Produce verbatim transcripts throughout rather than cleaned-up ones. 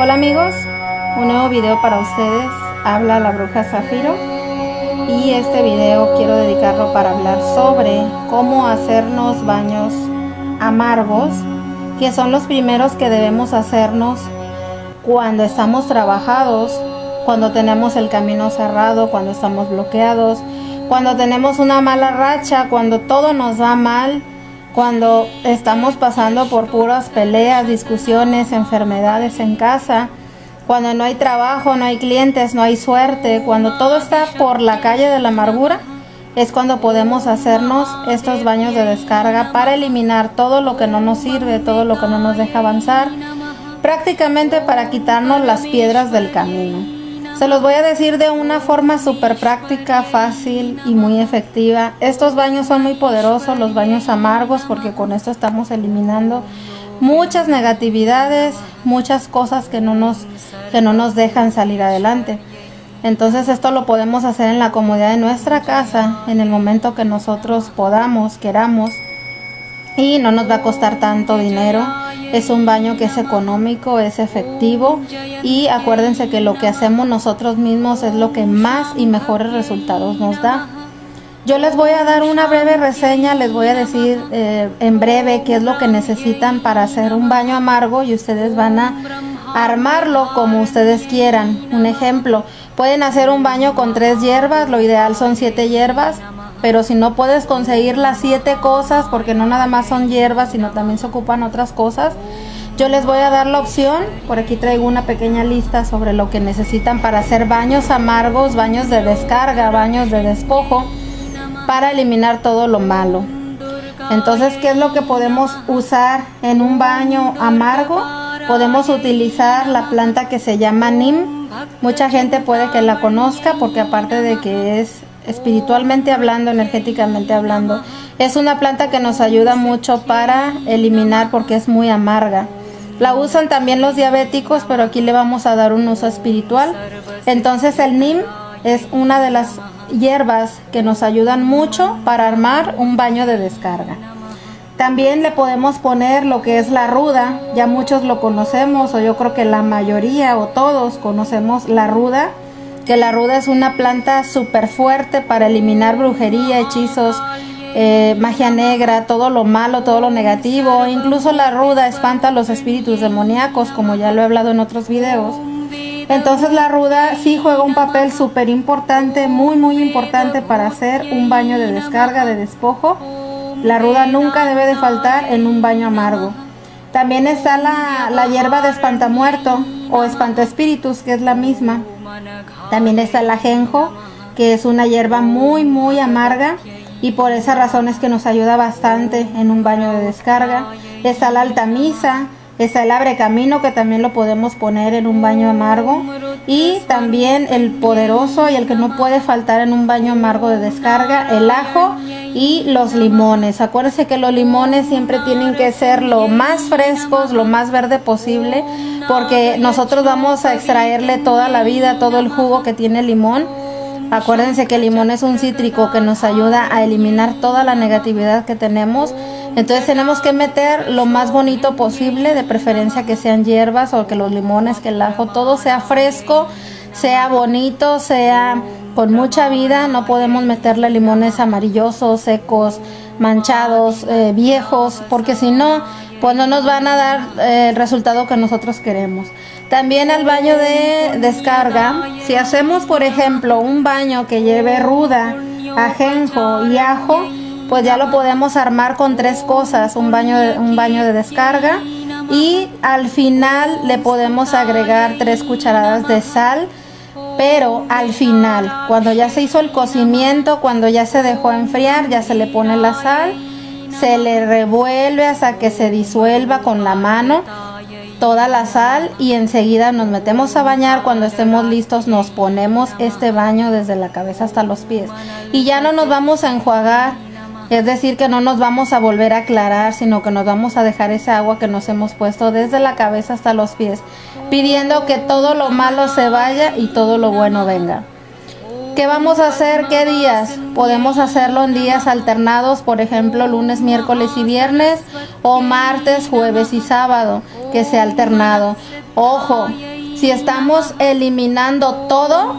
Hola amigos, un nuevo video para ustedes, habla la bruja Zafiro, y este video quiero dedicarlo para hablar sobre cómo hacernos baños amargos, que son los primeros que debemos hacernos cuando estamos trabajados, cuando tenemos el camino cerrado, cuando estamos bloqueados, cuando tenemos una mala racha, cuando todo nos va mal, cuando estamos pasando por puras peleas, discusiones, enfermedades en casa, cuando no hay trabajo, no hay clientes, no hay suerte, cuando todo está por la calle de la amargura, es cuando podemos hacernos estos baños de descarga para eliminar todo lo que no nos sirve, todo lo que no nos deja avanzar, prácticamente para quitarnos las piedras del camino. Se los voy a decir de una forma súper práctica, fácil y muy efectiva. Estos baños son muy poderosos, los baños amargos, porque con esto estamos eliminando muchas negatividades, muchas cosas que no nos, que no nos dejan salir adelante. Entonces esto lo podemos hacer en la comodidad de nuestra casa, en el momento que nosotros podamos, queramos, y no nos va a costar tanto dinero. Es un baño que es económico, es efectivo, y acuérdense que lo que hacemos nosotros mismos es lo que más y mejores resultados nos da. Yo les voy a dar una breve reseña, les voy a decir eh, en breve qué es lo que necesitan para hacer un baño amargo, y ustedes van a armarlo como ustedes quieran. Un ejemplo, pueden hacer un baño con tres hierbas, lo ideal son siete hierbas. Pero si no puedes conseguir las siete cosas, porque no nada más son hierbas, sino también se ocupan otras cosas, yo les voy a dar la opción. Por aquí traigo una pequeña lista sobre lo que necesitan para hacer baños amargos, baños de descarga, baños de despojo, para eliminar todo lo malo. Entonces, ¿qué es lo que podemos usar en un baño amargo? Podemos utilizar la planta que se llama Nim. Mucha gente puede que la conozca, porque aparte de que es espiritualmente hablando, energéticamente hablando, es una planta que nos ayuda mucho para eliminar, porque es muy amarga. La usan también los diabéticos, pero aquí le vamos a dar un uso espiritual. Entonces el Nim es una de las hierbas que nos ayudan mucho para armar un baño de descarga. También le podemos poner lo que es la ruda, ya muchos lo conocemos, o yo creo que la mayoría o todos conocemos la ruda, que la ruda es una planta súper fuerte para eliminar brujería, hechizos, eh, magia negra, todo lo malo, todo lo negativo. Incluso la ruda espanta los espíritus demoníacos, como ya lo he hablado en otros videos. Entonces la ruda sí juega un papel súper importante, muy muy importante para hacer un baño de descarga, de despojo. La ruda nunca debe de faltar en un baño amargo. También está la, la hierba de espantamuerto o espantaespíritus, que es la misma. También está el ajenjo, que es una hierba muy muy amarga, y por esa razón es que nos ayuda bastante en un baño de descarga. Está la altamisa, está el abrecamino, que también lo podemos poner en un baño amargo. Y también el poderoso y el que no puede faltar en un baño amargo de descarga, el ajo y los limones. Acuérdense que los limones siempre tienen que ser lo más frescos, lo más verde posible, porque nosotros vamos a extraerle toda la vida, todo el jugo que tiene el limón. Acuérdense que el limón es un cítrico que nos ayuda a eliminar toda la negatividad que tenemos. Entonces tenemos que meter lo más bonito posible, de preferencia que sean hierbas, o que los limones, que el ajo, todo sea fresco, sea bonito, sea con mucha vida. No podemos meterle limones amarillosos, secos, manchados, eh, viejos, porque si no, pues no nos van a dar eh, el resultado que nosotros queremos. También al baño de descarga, si hacemos por ejemplo un baño que lleve ruda, ajenjo y ajo, pues ya lo podemos armar con tres cosas, un baño, de, un baño de descarga, y al final le podemos agregar tres cucharadas de sal, pero al final, cuando ya se hizo el cocimiento, cuando ya se dejó enfriar, ya se le pone la sal, se le revuelve hasta que se disuelva con la mano toda la sal, y enseguida nos metemos a bañar. Cuando estemos listos nos ponemos este baño desde la cabeza hasta los pies, y ya no nos vamos a enjuagar. Es decir, que no nos vamos a volver a aclarar, sino que nos vamos a dejar esa agua que nos hemos puesto desde la cabeza hasta los pies, pidiendo que todo lo malo se vaya y todo lo bueno venga. ¿Qué vamos a hacer? ¿Qué días? Podemos hacerlo en días alternados, por ejemplo, lunes, miércoles y viernes, o martes, jueves y sábado. que sea alternado. Ojo, si estamos eliminando todo,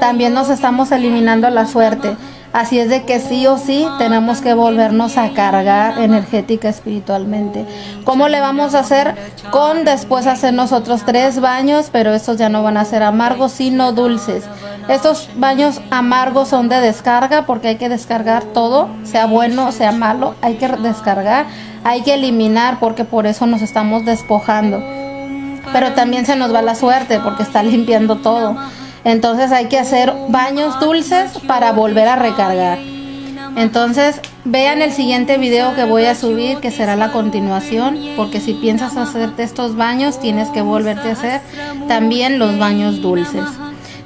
también nos estamos eliminando la suerte. Así es de que sí o sí tenemos que volvernos a cargar energética espiritualmente. ¿Cómo le vamos a hacer? Con después hacer nosotros tres baños, pero estos ya no van a ser amargos, sino dulces. Estos baños amargos son de descarga, porque hay que descargar todo, sea bueno, sea malo, hay que descargar, hay que eliminar, porque por eso nos estamos despojando. Pero también se nos va la suerte, porque está limpiando todo. Entonces hay que hacer baños dulces para volver a recargar. Entonces vean el siguiente video que voy a subir, que será la continuación, porque si piensas hacerte estos baños, tienes que volverte a hacer también los baños dulces.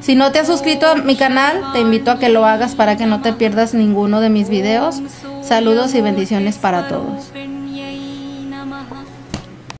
Si no te has suscrito a mi canal, te invito a que lo hagas para que no te pierdas ninguno de mis videos. Saludos y bendiciones para todos.